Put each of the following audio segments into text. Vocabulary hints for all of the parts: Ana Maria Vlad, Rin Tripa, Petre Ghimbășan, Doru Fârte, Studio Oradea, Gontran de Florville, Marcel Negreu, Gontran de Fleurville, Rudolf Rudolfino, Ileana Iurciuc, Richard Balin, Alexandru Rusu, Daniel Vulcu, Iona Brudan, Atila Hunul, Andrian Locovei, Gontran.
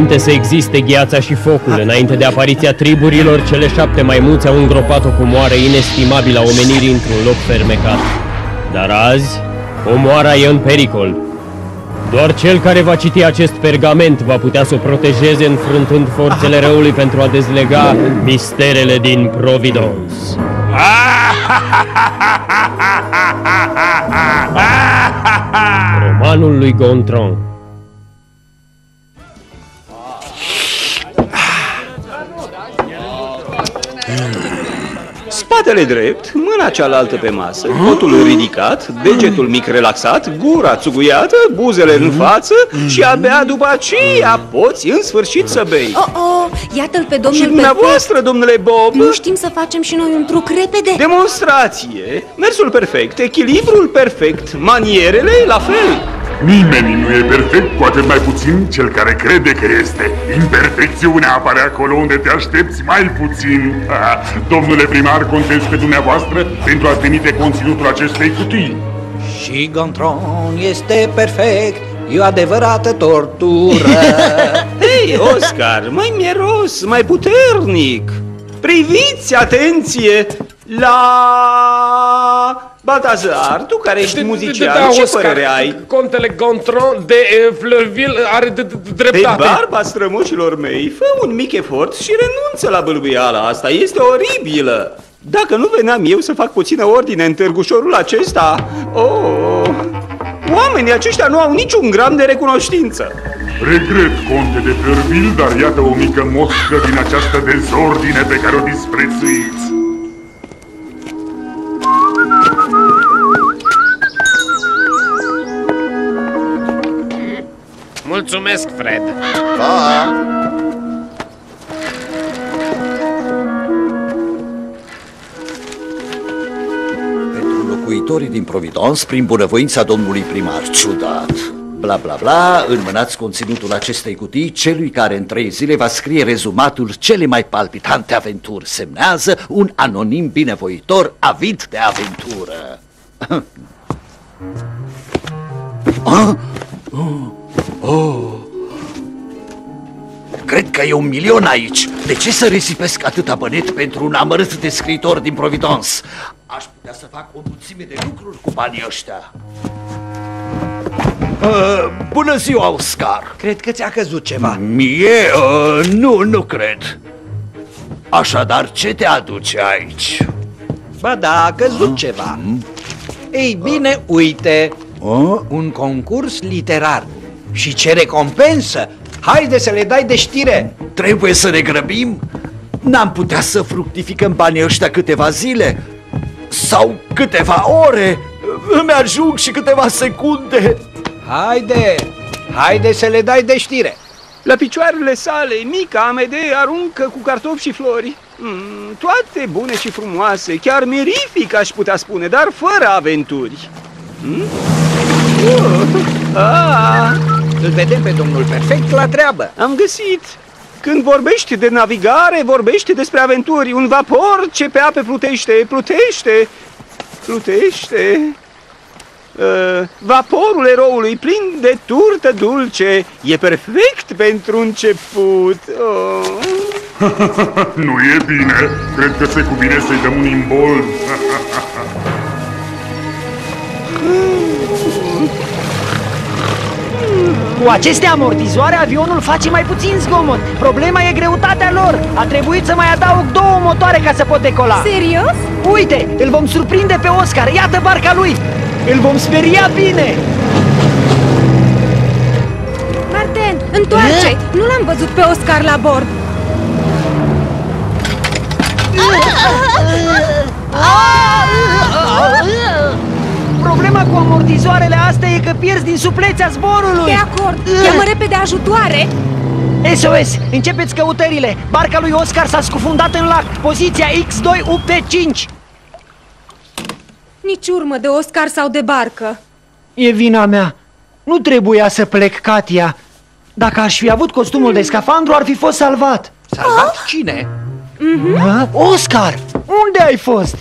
Înainte să existe gheața și focul, înainte de apariția triburilor, cele 7 maimuțe au îngropat o comoară inestimabilă a omenirii într-un loc fermecat. Dar azi, comoara e în pericol. Doar cel care va citi acest pergament va putea să o protejeze, înfruntând forțele răului pentru a dezlega misterele din Providence. Romanul lui Gontran. Spatele drept, mâna cealaltă pe masă, cotul ridicat, degetul mic relaxat, gura țuguiată, buzele în față și abia după aceea poți în sfârșit să bei. Iată-l pe domnul. Și dumneavoastră, domnule Bob. Nu știm să facem și noi un truc repede? Demonstrație, mersul perfect, echilibrul perfect, manierele la fel. Nimeni nu e perfect, cu atât mai puțin cel care crede că este. Imperfecțiunea apare acolo unde te aștepți mai puțin. Domnule primar, contez pe dumneavoastră pentru a trimite conținutul acestei cutii. Și Gontran este perfect, e o adevărată tortură. Hei, Oscar, mai mieros, mai puternic. Priviți, atenție, la... Baltazar, tu care ești muzician, ce părere ai? Contele Gontran de Florville are dreptate. Pe barba strămoșilor mei, fă un mic efort și renunță la bâlbâiala asta, este oribilă. Dacă nu veneam eu să fac puțină ordine în târgușorul acesta, oamenii aceștia nu au niciun gram de recunoștință. Regret, conte de Florville, dar iată o mică moscă din această dezordine pe care o disprețuiți. Mulțumesc, Fred! Pa! Pentru locuitorii din Providence, prin bunăvoința domnului primar, ciudat! Bla bla bla, înmânați conținutul acestei cutii celui care în 3 zile va scrie rezumatul cele mai palpitante aventuri. Semnează un anonim binevoitor avid de aventură. Cred că e 1 milion aici. De ce să risipesc atâta bănet pentru un amărât de scriitor din Providence? Aș putea să fac o mulțime de lucruri cu banii ăștia. Bună ziua, Oscar. Cred că ți-a căzut ceva. Mie? Nu cred. Așadar, ce te aduce aici? Ba da, a căzut ceva. Ei bine, uite, un concurs literar. Și ce recompensă! Haide să le dai de știre! Trebuie să ne grăbim? N-am putea să fructificăm banii ăștia câteva zile? Sau câteva ore? Îmi ajung și câteva secunde! Haide! Haide să le dai de știre! La picioarele sale, mica Amedee aruncă cu cartofi și flori. Toate bune și frumoase, chiar mirific aș putea spune, dar fără aventuri. Îl vedem pe domnul perfect la treabă. Am găsit. Când vorbești de navigare, vorbești despre aventuri. Un vapor ce pe ape plutește, plutește. Vaporul eroului plin de turtă dulce e perfect pentru început. Nu e bine. Cred că se cuvine să-i dăm un imbold. Cu aceste amortizoare, avionul face mai puțin zgomot. Problema e greutatea lor. A trebuit să mai adaug 2 motoare ca să pot decola. Serios? Uite, îl vom surprinde pe Oscar. Iată barca lui. Îl vom speria bine. Martin, întoarce! Nu l-am văzut pe Oscar la bord. Problema cu amortizoarele astea e că pierzi din suplețea zborului. De acord, cheamă repede ajutoare. SOS, începeți căutările. Barca lui Oscar s-a scufundat în lac. Poziția X2UP5. Nici urmă de Oscar sau de barcă. E vina mea. Nu trebuia să plec, Katia. Dacă aș fi avut costumul de scafandru, ar fi fost salvat. Salvat cine? Oscar, unde ai fost?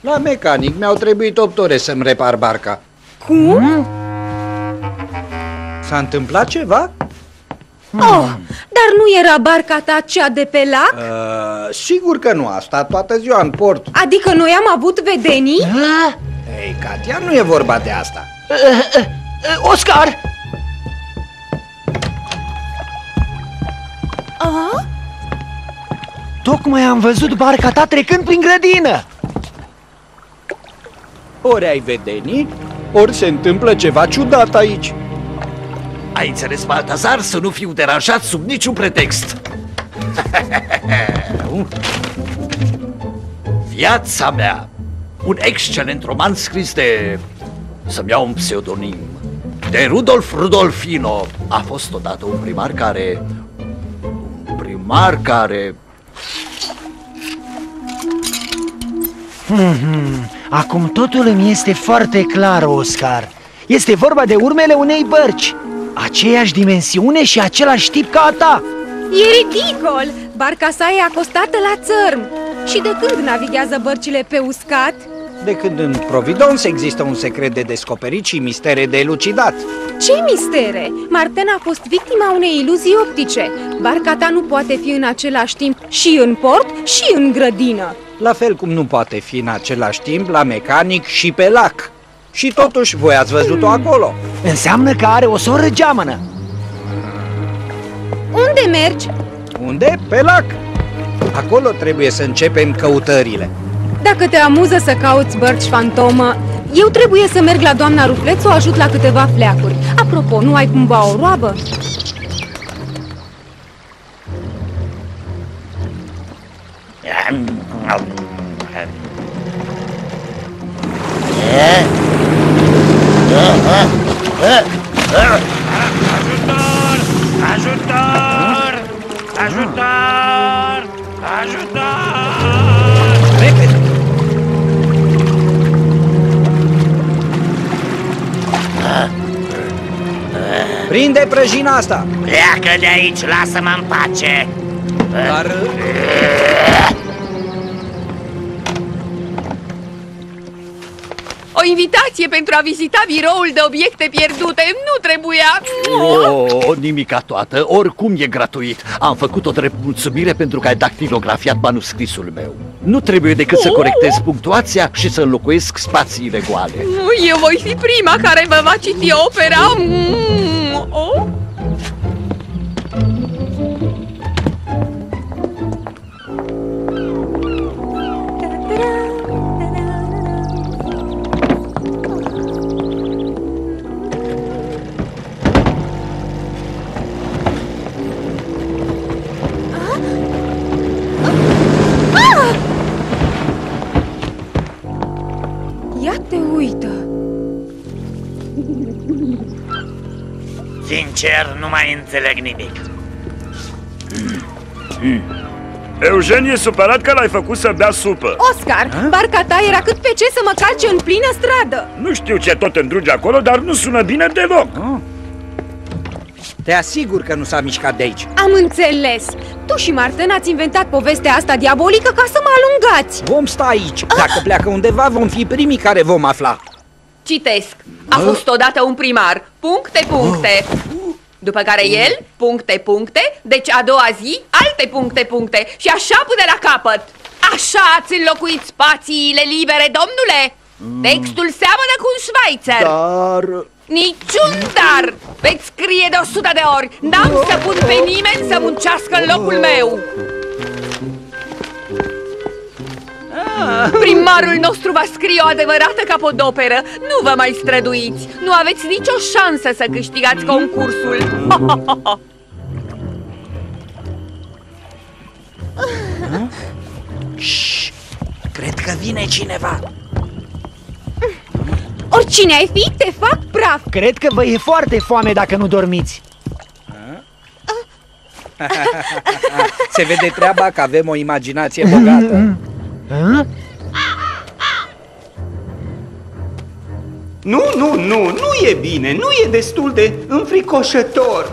La mecanic, mi-au trebuit 8 ore să-mi repar barca. Cum? S-a întâmplat ceva? Oh, dar nu era barca ta cea de pe lac? Sigur că nu, a stat toată ziua în port. Adică noi am avut vedenii? Ei, Katia, nu e vorba de asta. Oscar! Tocmai am văzut barca ta trecând prin grădină. Ori ai vedenii, ori se întâmplă ceva ciudat aici. Ai înțeles, Baltazar, să nu fiu deranjat sub niciun pretext. Viața mea, un excelent roman scris de... să-mi iau un pseudonim, de Rudolf Rudolfino. A fost odată un primar care... Acum totul îmi este foarte clar, Oscar. Este vorba de urmele unei bărci. Aceeași dimensiune și același tip ca a ta. E ridicol! Barca sa e acostată la țărm. Și de când navighează bărcile pe uscat? De când în Providence există un secret de descoperit și mistere de elucidat. Ce mistere? Marten a fost victima unei iluzii optice. Barca ta nu poate fi în același timp și în port și în grădină. La fel cum nu poate fi în același timp la mecanic și pe lac. Și totuși voi ați văzut-o acolo. Înseamnă că are o soră geamănă. Unde mergi? Unde? Pe lac. Acolo trebuie să începem căutările. Dacă te amuză să cauți bărci fantomă, eu trebuie să merg la doamna Ruflet să o ajut la câteva fleacuri. Apropo, nu ai cumva o roabă? Ajutor! Ajutor! Ajutor! Ajutor! Repede! Prinde prăjina asta! Pleacă de aici, lasă-mă în pace! Dar... O invitație pentru a vizita biroul de obiecte pierdute nu trebuia. Nimica toată, oricum e gratuit. Am făcut-o drept mulțumire pentru că ai dactilografiat manuscrisul meu. Nu trebuie decât să corectez punctuația și să înlocuiesc spațiile goale. Eu voi fi prima care vă va citi opera. Sincer, nu mai înțeleg nimic. Eugen e supărat că l-ai făcut să bea supă. Oscar, barca ta era cât pe ce să mă calce în plină stradă. Nu știu ce tot îndruge acolo, dar nu sună bine deloc. Te asigur că nu s-a mișcat de aici. Am înțeles. Tu și Marten ați inventat povestea asta diabolică ca să mă alungați. Vom sta aici. Dacă pleacă undeva, vom fi primii care vom afla. Citesc. A fost odată un primar. Puncte, puncte. După care el, puncte, puncte. Deci a doua zi, alte puncte, puncte. Și așa până la capăt. Așa ați înlocuit spațiile libere, domnule. Textul seamănă cu un Schweizer. Dar... Niciun dar! Veți scrie de 100 de ori. N-am să pun pe nimeni să muncească în locul meu. Primarul nostru va scrie o adevărată capodoperă. Nu vă mai străduiți. Nu aveți nicio șansă să câștigați concursul. Cred că vine cineva. Oricine ai fi, te fac praf. Cred că vă e foarte foame dacă nu dormiți. Se vede treaba că avem o imaginație bogată. Nu e bine, nu e destul de înfricoșător.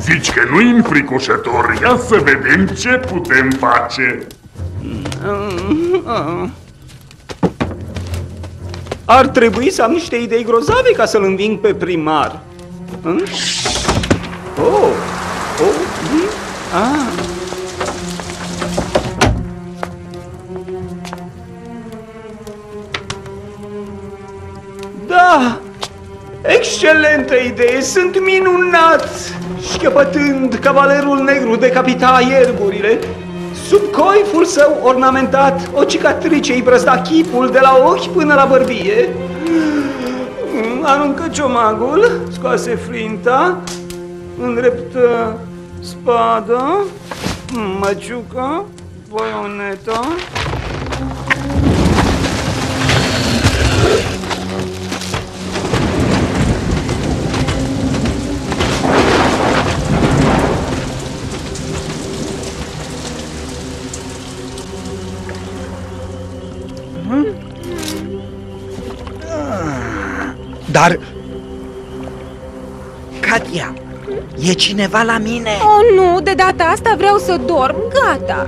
Zici că nu e înfricoșător, ia să vedem ce putem face. Ar trebui să am niște idei grozave ca să-l înving pe primar. Oh! Oh! Oui! Ah! Da! Excelentă idee! Sunt minunați! Șchiopătând, cavalerul negru decapita ierburile. Sub coiful său ornamentat, o cicatrice îi brăzda chipul de la ochi până la bărbie. Aruncă ciomagul, scoase flinta, îndreptă spada, măciuca, baioneta. Dar... Katia, e cineva la mine? Oh, nu, de data asta vreau să dorm, gata!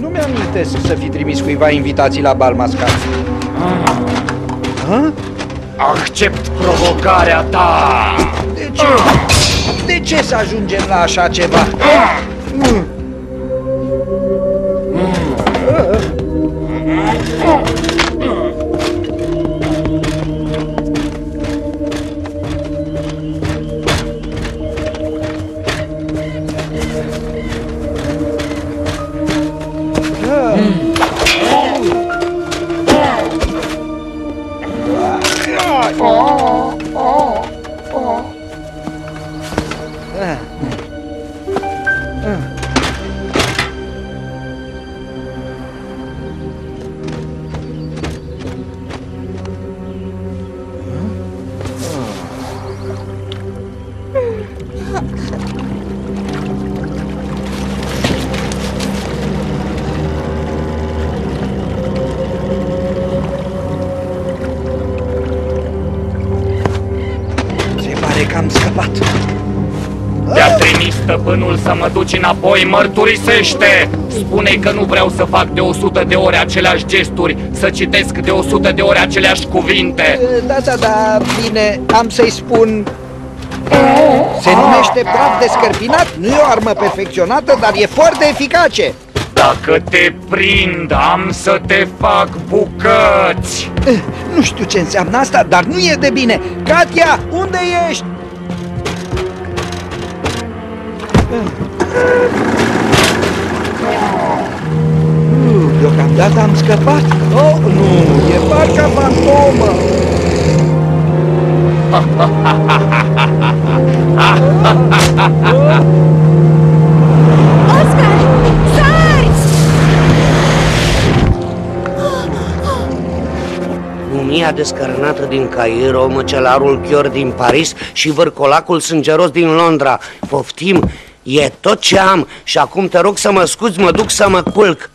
Nu mi-am amintesc să fi trimis cuiva invitații la bal mascat. Accept provocarea ta! De ce? De ce să ajungem la așa ceva? Stăpânul să mă duci înapoi, mărturisește! Spune-i că nu vreau să fac de 100 de ori aceleași gesturi, să citesc de 100 de ori aceleași cuvinte. Da, da, da, bine, am să-i spun... Se numește praf descărpinat, nu e o armă perfecționată, dar e foarte eficace. Dacă te prind, am să te fac bucăți! Nu știu ce înseamnă asta, dar nu e de bine. Katia, unde ești? Deocamdată am scăpat. Oh, nu, e parcă fantomă. Oscar, sari! Mumia descărnată din Cairo, măcelarul Chior din Paris și vârcolacul sângeros din Londra. Poftim! E tot ce am și acum te rog să mă scuzi, mă duc să mă culc.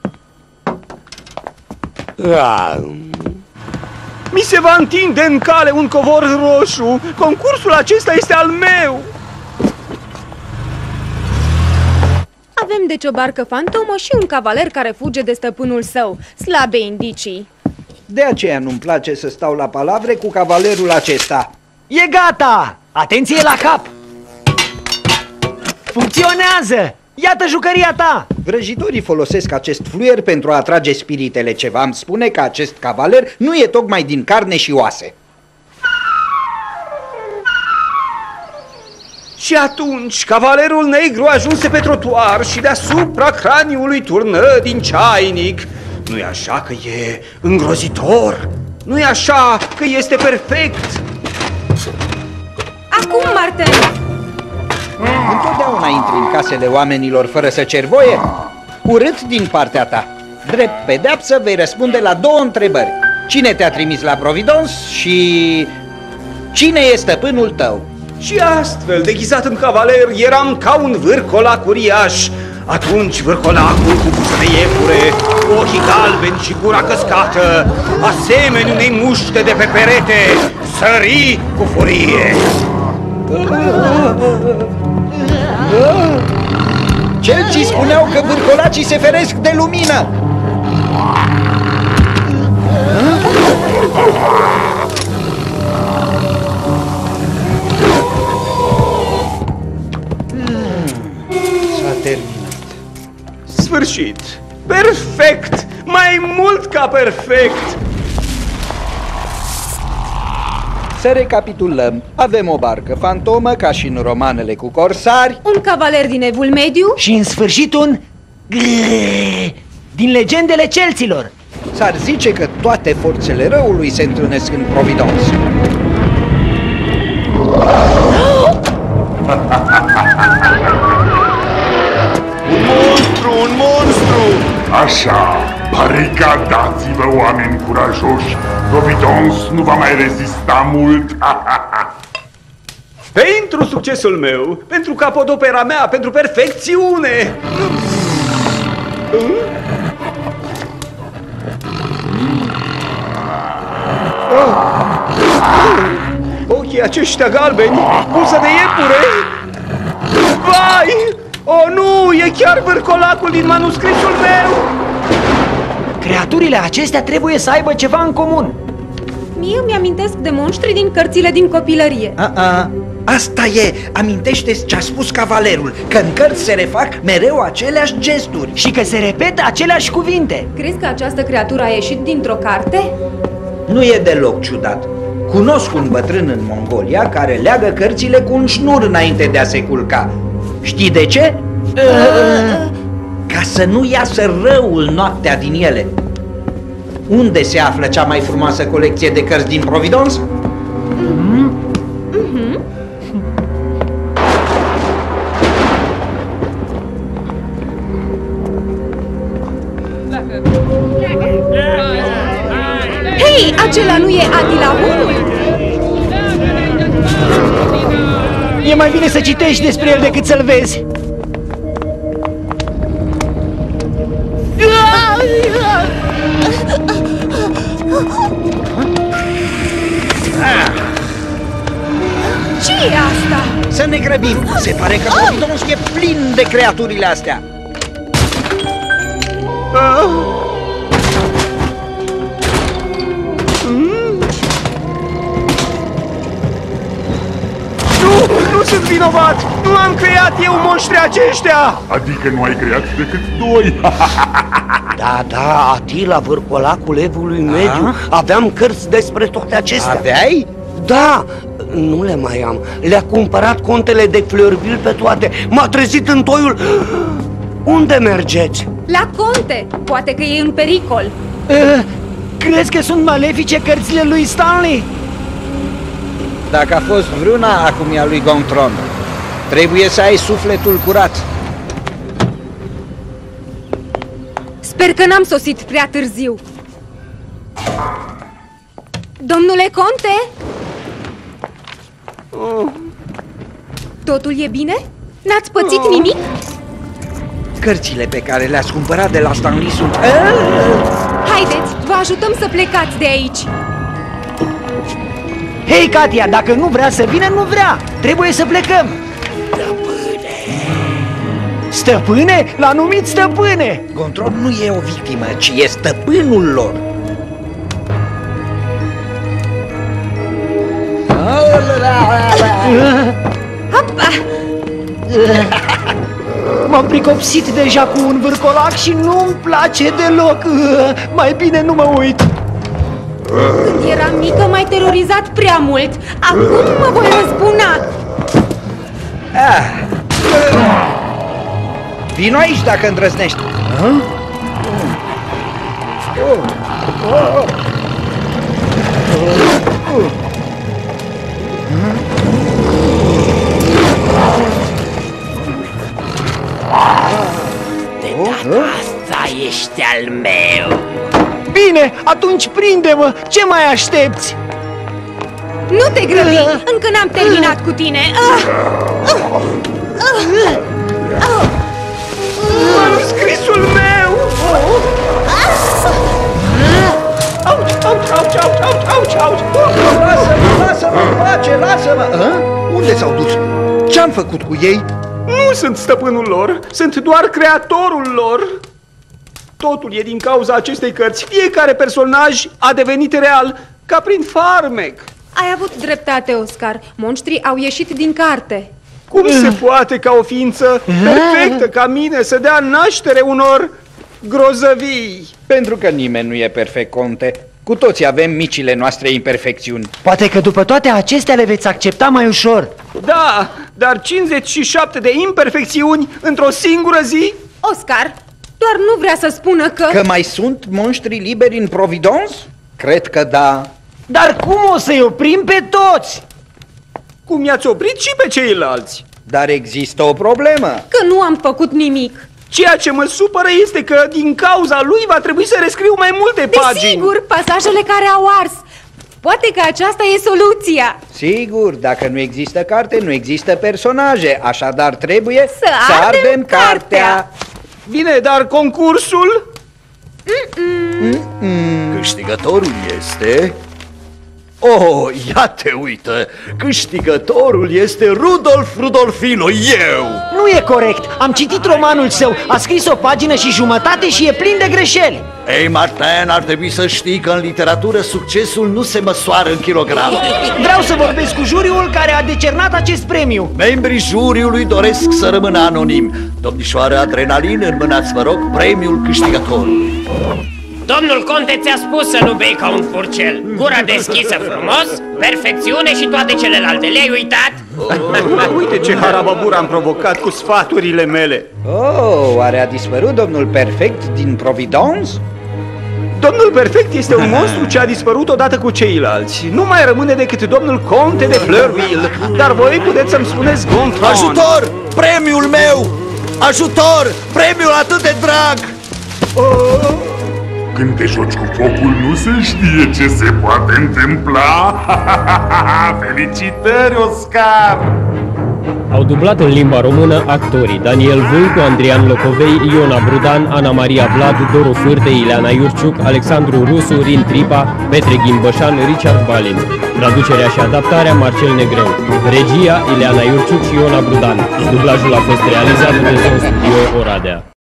Mi se va întinde în cale un covor roșu. Concursul acesta este al meu. Avem deci o barcă fantomă și un cavaler care fuge de stăpânul său. Slabe indicii. De aceea nu-mi place să stau la palavre cu cavalerul acesta. E gata! Atenție la cap! Funcționează! Iată jucăria ta! Vrăjitorii folosesc acest fluier pentru a atrage spiritele. Ceva îmi spune că acest cavaler nu e tocmai din carne și oase. Și atunci, cavalerul negru ajunse pe trotuar și deasupra craniului turnă din ceainic. Nu-i așa că e îngrozitor? Nu-i așa că este perfect? Acum, Martin! Întotdeauna intri în casele oamenilor fără să cer voie. Urât din partea ta. Drept pedeapsă vei răspunde la două întrebări. Cine te-a trimis la Providence și... Cine e stăpânul tău? Și astfel, deghizat în cavaler, eram ca un vârcolac uriaș. Atunci vârcolacul cu buzele iepure, cu ochii galbeni și gura căscată, asemenea unei muște de pe perete, sări cu furie. Celții spuneau că vârcolacii se feresc de lumină. S-a terminat. Sfârșit. Perfect! Mai mult ca perfect! Să recapitulăm. Avem o barcă fantomă, ca și în romanele cu corsari, un cavaler din Evul Mediu și, în sfârșit, un grrr din legendele celților. S-ar zice că toate forțele răului se întâlnesc în Providence. Un monstru, un monstru! Așa, baricadați-vă, oameni curajoși! Providence nu va mai rezista mult! Pentru succesul meu, pentru capodopera mea, pentru perfecțiune! Ochii aceștia galbeni, pulsă de iepure! Vai! O, nu! E chiar vârcolacul din manuscrisul meu! Creaturile acestea trebuie să aibă ceva în comun. Mie îmi amintesc de monștri din cărțile din copilărie. Asta e! Amintește-ți ce a spus cavalerul, că în cărți se refac mereu aceleași gesturi și că se repetă aceleași cuvinte. Crezi că această creatură a ieșit dintr-o carte? Nu e deloc ciudat. Cunosc un bătrân în Mongolia care leagă cărțile cu un șnur înainte de a se culca. Știi de ce? Ca să nu iasă răul noaptea din ele. Unde se află cea mai frumoasă colecție de cărți din Providence? Hei, acela nu e Atila Hunul? E mai bine să citești despre el decât să-l vezi. Ce e asta? Să ne grăbim! Se pare că Providence e plin de creaturile astea. Nu sunt vinovat! Nu am creat eu monștrii aceștia! Adică nu ai creat decât doi! Da, Atila, vârcolacul Evului Mediu, aveam cărți despre toate acestea. Aveai? Da! Nu le mai am. Le-a cumpărat contele de Fleurville pe toate. M-a trezit în toiul... Unde mergeți? La conte! Poate că e în pericol. Crezi că sunt malefice cărțile lui Stanley? Dacă a fost vreuna, acum e a lui Gontran. Trebuie să ai sufletul curat. Sper că n-am sosit prea târziu. Domnule Conte? Totul e bine? N-ați pățit nimic? Cărțile pe care le-ați cumpărat de la Stanley sunt... Haideți, vă ajutăm să plecați de aici. Hei, Katia, dacă nu vrea să vină, nu vrea! Trebuie să plecăm! Stăpâne! Stăpâne? L-a numit stăpâne! Gontran nu e o victimă, ci e stăpânul lor! M-am pricopsit deja cu un vârcolac și nu-mi place deloc! Mai bine nu mă uit! Când eram mică, m-ai terorizat prea mult. Acum mă voi răzbuna. Vino aici dacă îndrăznești. De data asta ești al meu. Bine, atunci prinde-mă! Ce mai aștepți? Nu te grăbi! Încă n-am terminat cu tine! Manuscrisul meu! Auci! Lasă-mă! Lasă-mă! Unde s-au dus? Ce-am făcut cu ei? Nu sunt stăpânul lor, sunt doar creatorul lor. Totul e din cauza acestei cărți. Fiecare personaj a devenit real, ca prin farmec. Ai avut dreptate, Oscar. Monștrii au ieșit din carte. Cum se poate ca o ființă perfectă ca mine să dea naștere unor grozăvii? Pentru că nimeni nu e perfect, conte. Cu toții avem micile noastre imperfecțiuni. Poate că după toate acestea le veți accepta mai ușor. Da, dar 57 de imperfecțiuni într-o singură zi? Oscar, doar nu vrea să spună că... Că mai sunt monștri liberi în Providence? Cred că da. Dar cum o să-i oprim pe toți? Cum i-ați oprit și pe ceilalți. Dar există o problemă. Că nu am făcut nimic. Ceea ce mă supără este că din cauza lui va trebui să rescriu mai multe pagini. Desigur, pasajele care au ars. Poate că aceasta e soluția. Sigur, dacă nu există carte, nu există personaje. Așadar trebuie să ardem cartea. Bine, dar concursul? Câștigătorul este... Oh, ia te uită! Câștigătorul este Rudolf Rudolfino, eu! Nu e corect! Am citit romanul său, a scris o pagină și jumătate și e plin de greșeli! Ei, Martin, ar trebui să știi că în literatură succesul nu se măsoară în kilograme. Vreau să vorbesc cu juriul care a decernat acest premiu. Membrii juriului doresc să rămână anonimi. Domnișoară Adrenalin, înmânați, vă rog, premiul câștigătorului. Domnul conte ți-a spus să nu bei ca un furcel. Gura deschisă frumos, perfecțiune și toate celelalte. Le-ai uitat? Uite ce harababur am provocat cu sfaturile mele. Oh, oare a dispărut domnul perfect din Providence? Domnul perfect este un monstru ce a dispărut odată cu ceilalți. Nu mai rămâne decât domnul conte de Fleurville. Dar voi puteți să-mi spuneți Gontran. Ajutor! Premiul meu! Ajutor! Premiul atât de drag! Oh. Când te joci cu focul, nu se știe ce se poate întâmpla. Felicitări, Oscar! Au dublat în limba română actorii Daniel Vulcu, Andrian Locovei, Iona Brudan, Ana Maria Vlad, Doru Fârte, Ileana Iurciuc, Alexandru Rusu, Rin Tripa, Petre Ghimbășan, Richard Balin. Traducerea și adaptarea Marcel Negreu. Regia Ileana Iurciuc și Iona Brudan. Dublajul a fost realizat de Studio Oradea.